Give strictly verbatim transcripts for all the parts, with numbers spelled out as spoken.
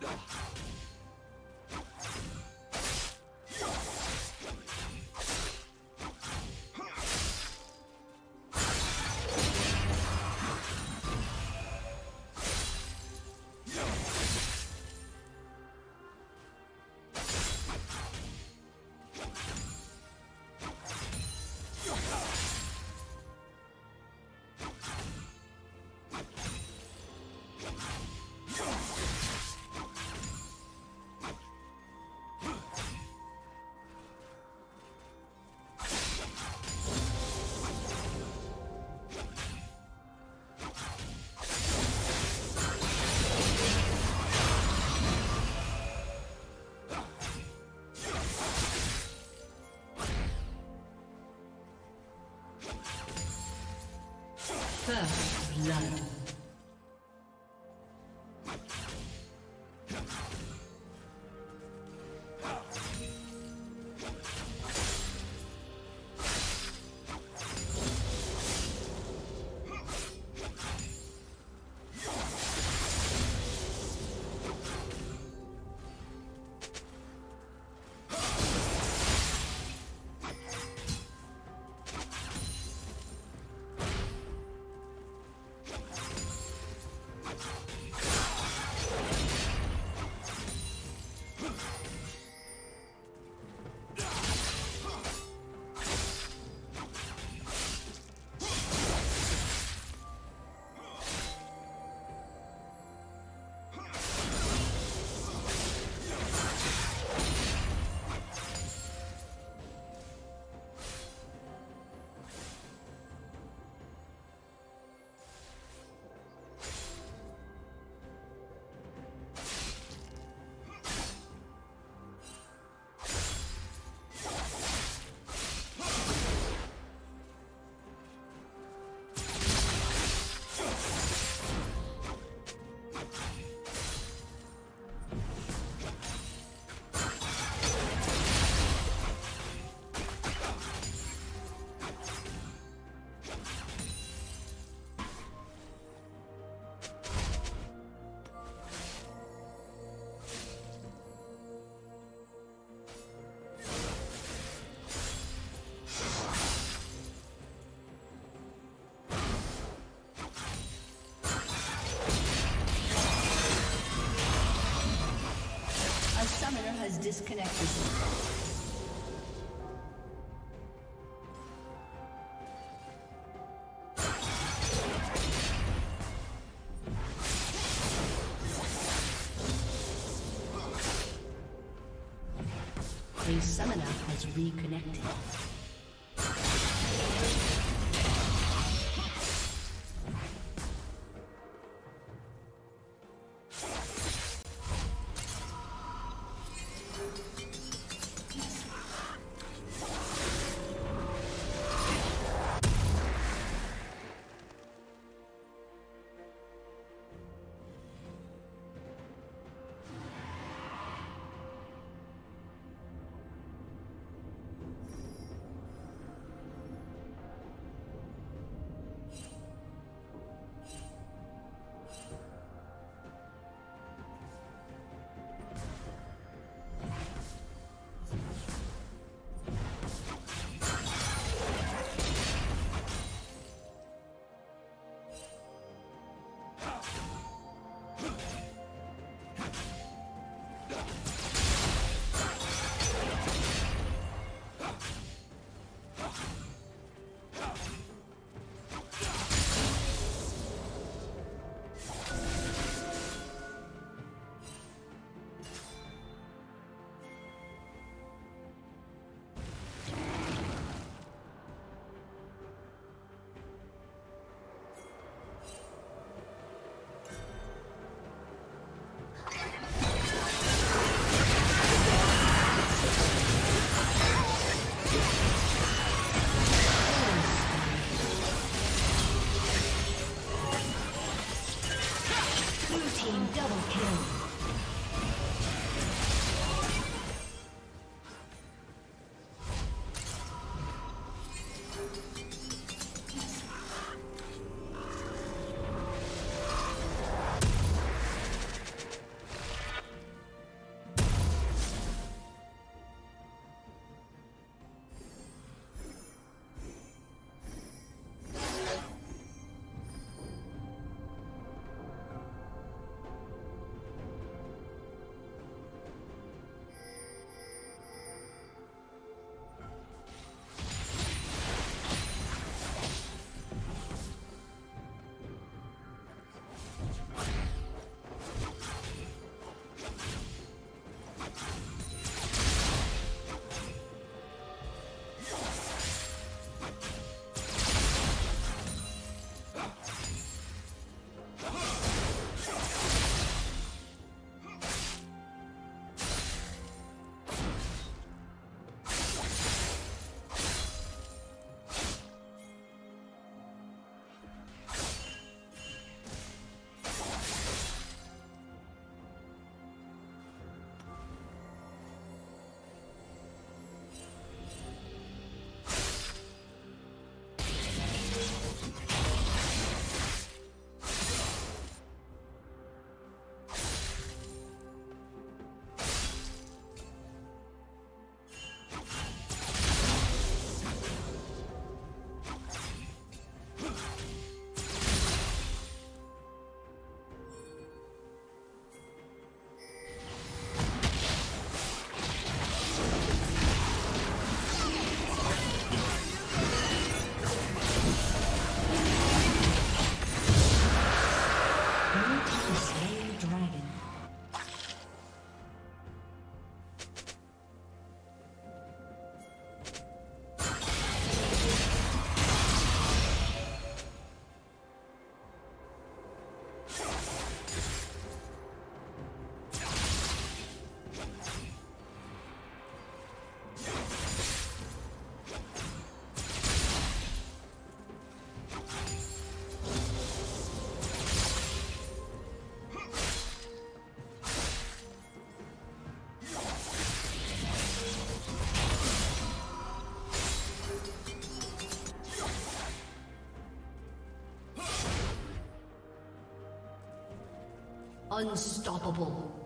First blood. Disconnected. A summoner has reconnected. Unstoppable.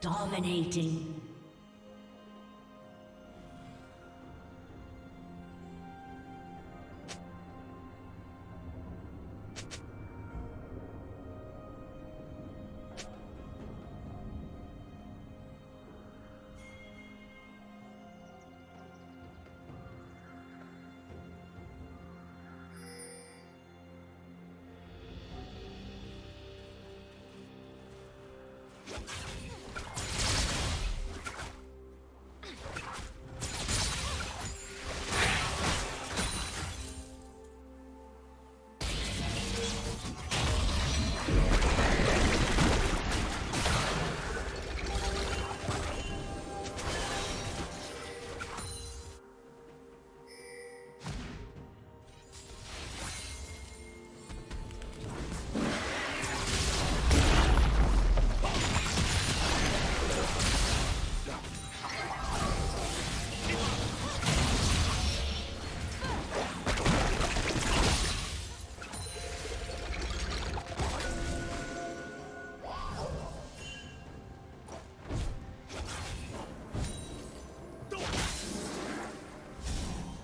Dominating.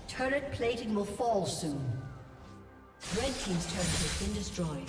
Turret plating will fall soon. Red team's turret has been destroyed.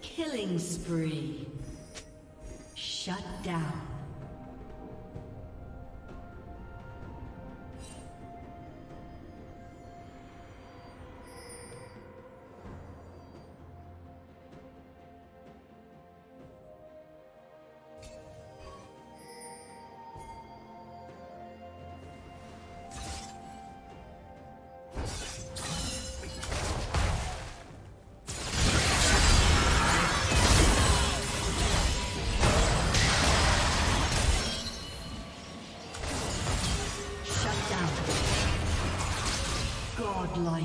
Killing spree. Shut down. Like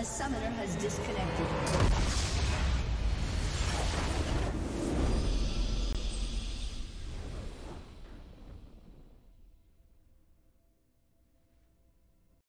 A summoner has disconnected.